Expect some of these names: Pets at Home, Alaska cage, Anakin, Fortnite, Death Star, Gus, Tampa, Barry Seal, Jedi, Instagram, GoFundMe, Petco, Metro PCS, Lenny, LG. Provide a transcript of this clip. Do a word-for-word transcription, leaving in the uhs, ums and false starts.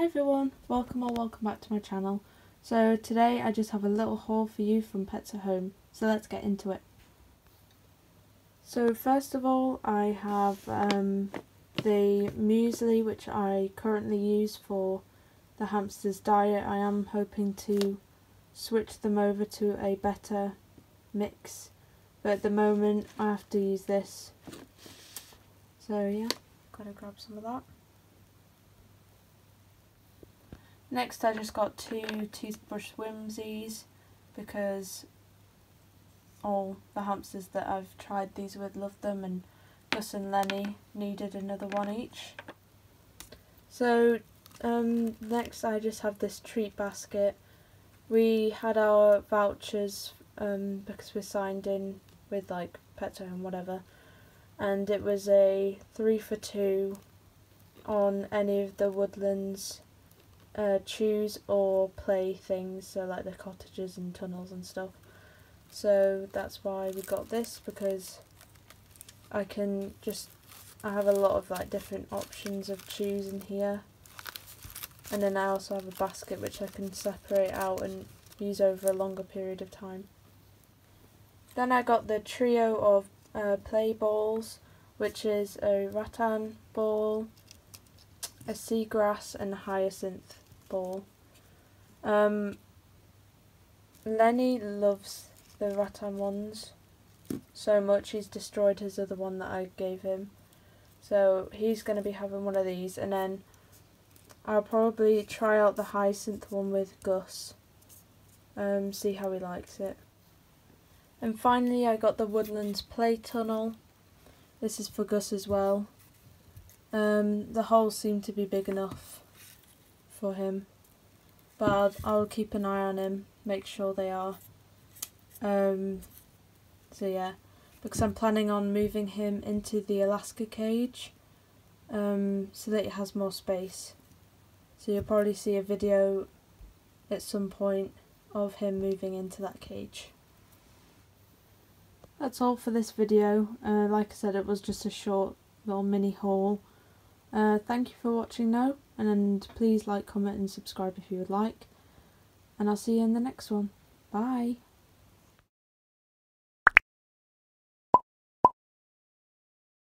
Hi everyone, welcome or welcome back to my channel. So today I just have a little haul for you from Pets at Home, so let's get into it. So first of all I have um, the muesli which I currently use for the hamster's diet. I am hoping to switch them over to a better mix, but at the moment I have to use this. So yeah, gotta grab some of that. Next I just got two toothbrush whimsies because all the hamsters that I've tried these with love them, and Gus and Lenny needed another one each. So um, next I just have this treat basket. We had our vouchers um, because we're signed in with like Petco and whatever, and it was a three for two on any of the Woodlands Uh, choose or play things, so like the cottages and tunnels and stuff. So that's why we got this, because I can just I have a lot of like different options of choose in here, and then I also have a basket which I can separate out and use over a longer period of time. Then I got the trio of uh, play balls, which is a rattan ball, a seagrass and a hyacinth ball. Um, Lenny loves the rattan ones so much he's destroyed his other one that I gave him, so he's going to be having one of these, and then I'll probably try out the hyacinth one with Gus, um, see how he likes it. And finally I got the Woodlands Play Tunnel. This is for Gus as well. Um, the holes seem to be big enough for him, but I'll, I'll keep an eye on him, make sure they are. Um, so yeah, because I'm planning on moving him into the Alaska cage um, so that he has more space. So you'll probably see a video at some point of him moving into that cage. That's all for this video. Uh, like I said, it was just a short little mini haul. Uh, thank you for watching though, and please like, comment and subscribe if you would like, and I'll see you in the next one. Bye!